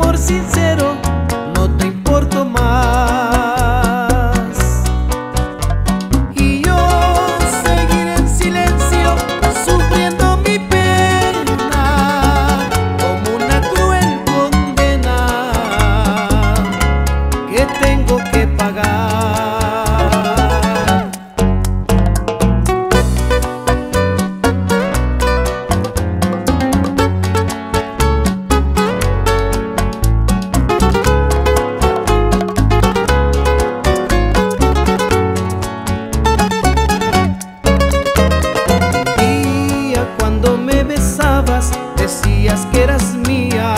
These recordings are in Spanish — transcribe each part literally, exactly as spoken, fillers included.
amor sincero, no te importo más. Y yo seguiré en silencio, sufriendo mi pena, como una cruel condena que tengo que pagar. Decías que eras mía,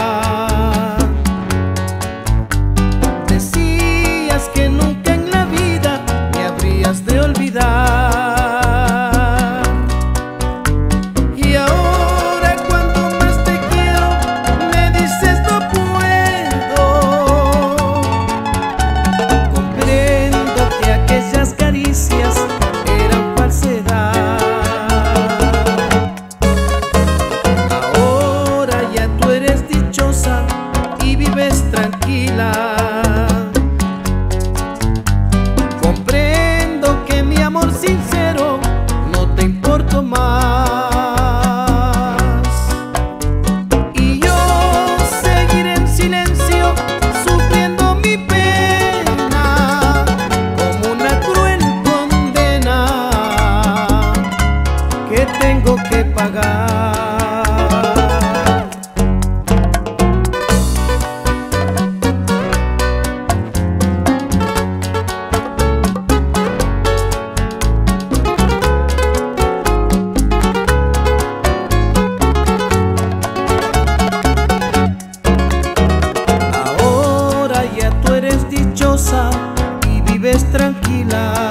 decías que nunca en la vida me habrías de olvidar. Y ahora cuando más te quiero me dices no puedo. Comprendo que aquellas caricias eran falsedad. Comprendo que mi amor sincero no te importo más. Y yo seguiré en silencio, sufriendo mi pena, como una cruel condena que tengo que pagar. Tú eres dichosa y vives tranquila.